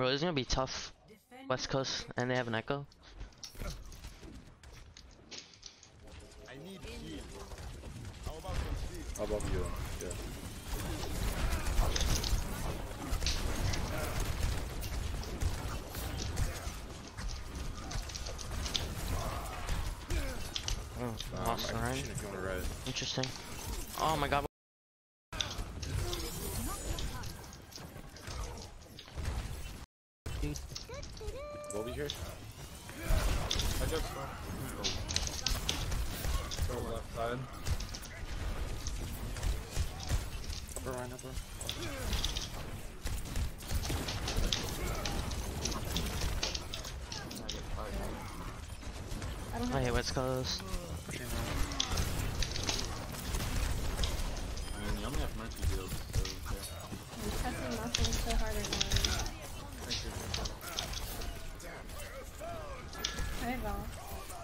Bro, this is gonna be tough. West Coast, and they have an echo. I need heal. How about you? How about you? Yeah. Oh, lost the right. Interesting. Oh my god. We'll be here. I just go left side. Upper right, upper. I hate West Coast. I mean, you only have Murphy builds, so I'm testing nothing so hard right now.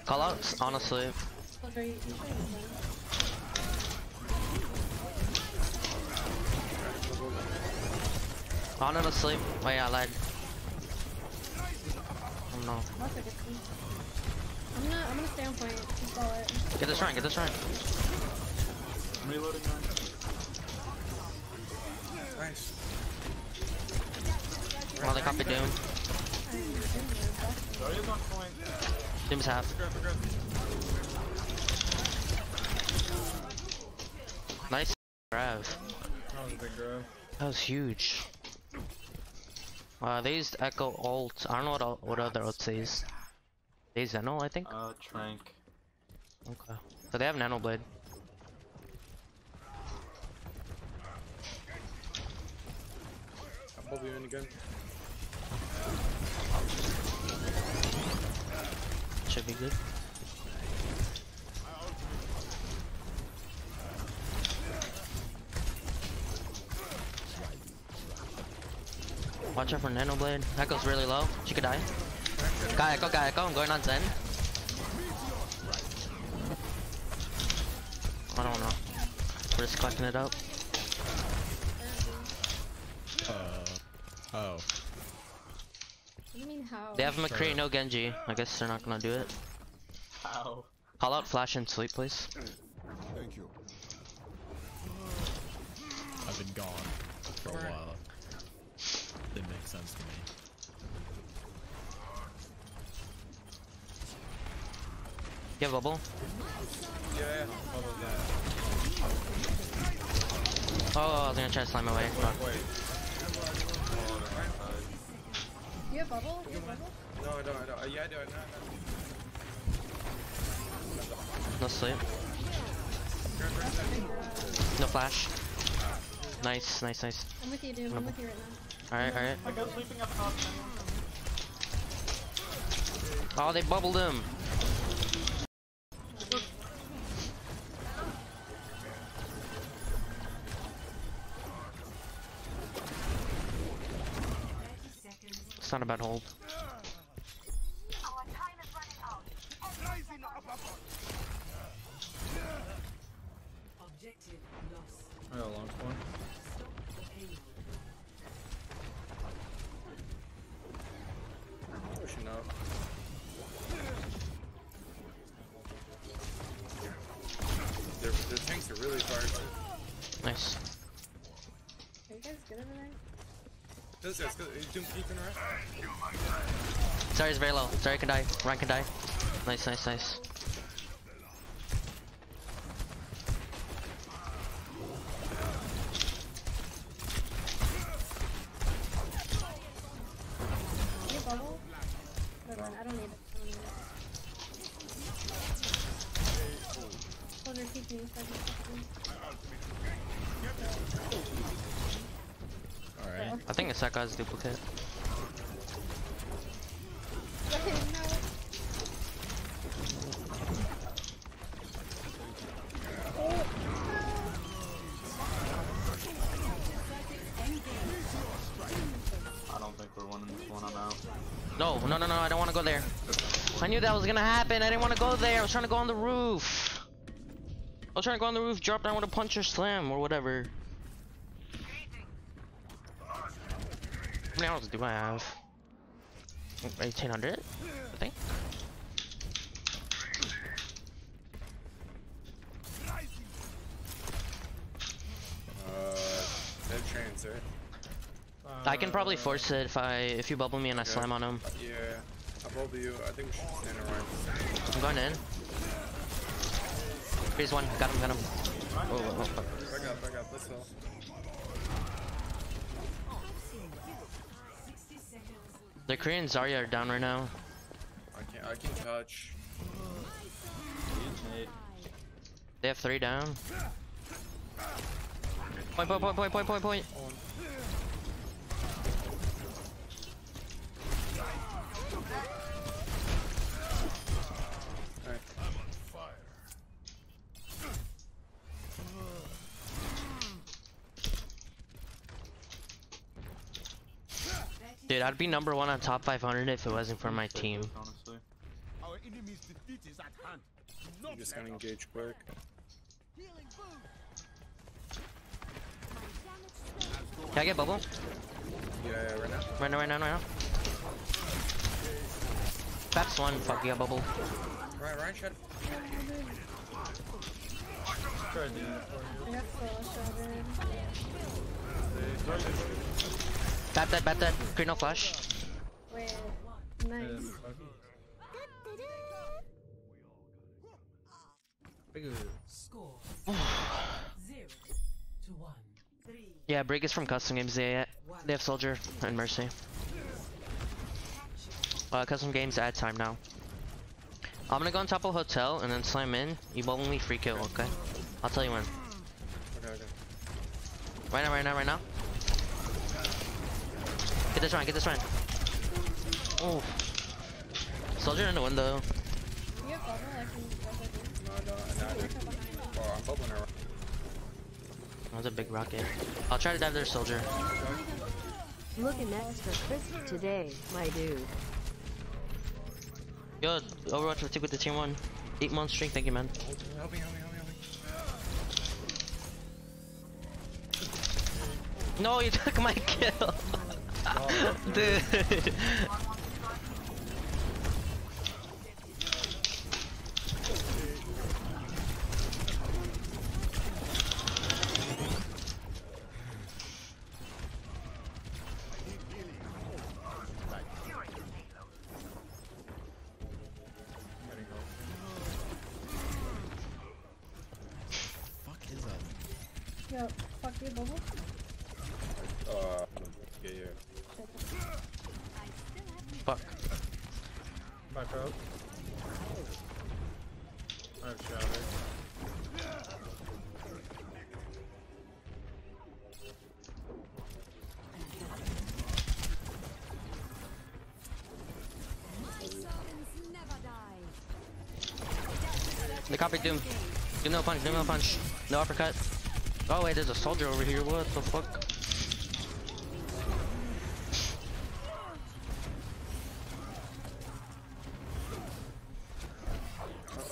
Call outs, honestly. Oh no, sleep. Wait, I lied. Oh no. I'm gonna stay on point. Get this rank, get this rank. I'm reloading mine. Nice. Oh, they copy Doom. Zarya's on point. Doom's half. Nice grab. That was a big grab. That was huge. They used Echo ult. I don't know what other ults they used. They used Nano, I think? Trank. Okay. So they have Nano Blade. I'll be in again. Should be good. Watch out for Nano Blade. Echo's really low. She could die. Kayako, Kayako, I'm going on Zen. I don't know. We're just collecting it up. Oh. You mean how? They have McCree, no Genji. I guess they're not gonna do it. How? Call out Flash and Sleep, please. Thank you. I've been gone for a while. It makes sense to me. You have bubble? Yeah, bubble, yeah. Oh, I was gonna try to slime my way. Wait. You have bubble? You have bubble? No, I don't, yeah, I do, No sleep. No flash. Nice, nice. I'm with you, dude. I'm with you right now. Alright. I go sleeping up top. Oh, they bubbled him. It's not a bad hold. Our time is running out. Objective lost. I got a launch point. No. Their tanks are really far. Nice. Are you guys good over there? This guy's good. He's doing peeking around. Sorry, he's very low. Sorry, I can die. Ryan can die. Nice. I think it's that guy's duplicate. I don't think we're winning this one. I'm out. No, I don't want to go there. I knew that was gonna happen. I didn't want to go there. I was trying to go on the roof. Drop down with a punch or slam or whatever. How many hours do I have? 1800, I think. Dead trains there. I can probably force it if you bubble me and I slam on him. Yeah, I bubble you. I think we should stand around. I'm going in. Here's one. Got him. Got him. Oh. Back up. Let's go. The Korean Zarya are down right now. I can touch. They have 3 down. Point. Dude, I'd be number 1 on top 500 if it wasn't for my team. Our enemy's defeat is at hand. I'm just gonna engage quick. Can I get bubble? Yeah, right now. That's one. Fuck, you got bubble. Right, shut up. Bat that. Green no flash. Wait, nice. Yeah, Brig is from custom games. They have Soldier and Mercy. Custom games add time now. I'm gonna go on top of Hotel and then slam in. You bubble me, free kill, okay? I'll tell you when. Okay. Right now. Get this round. Oh. Soldier in the window. You have bubble, I can No. Oh, I'm bubbling around. That was a big rocket. I'll try to dive their soldier. Looking extra crisp today, my dude. Yo, Overwatch will stick with the team 1. 8-month streak, thank you, man. Help me. No, you took my kill. Dude. Fuck is that? Yo, fuck you, bubble. Yeah. Fuck. My bro. I'm shouting. They copied Doom. Doom no punch. No uppercut. Oh wait, there's a soldier over here. What the fuck?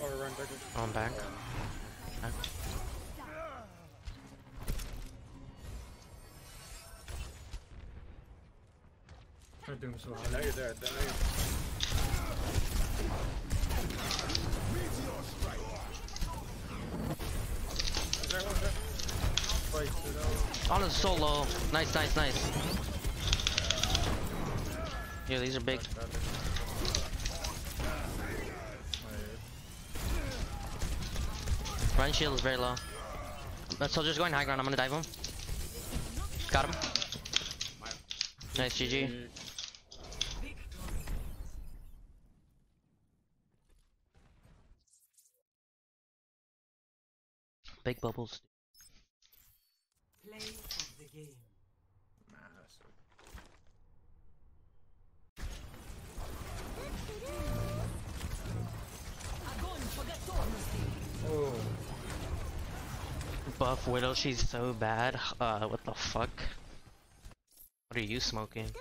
Oh, I'm back. Yeah. They're doing so hard. Now you're there. On a solo. Nice. Yeah, these are big. Run shield is very low. The soldier's going high ground. I'm gonna dive him. Got him. Nice, GG. Big bubbles. Play of the game. Oh. Buff Widow, she's so bad. What the fuck? What are you smoking?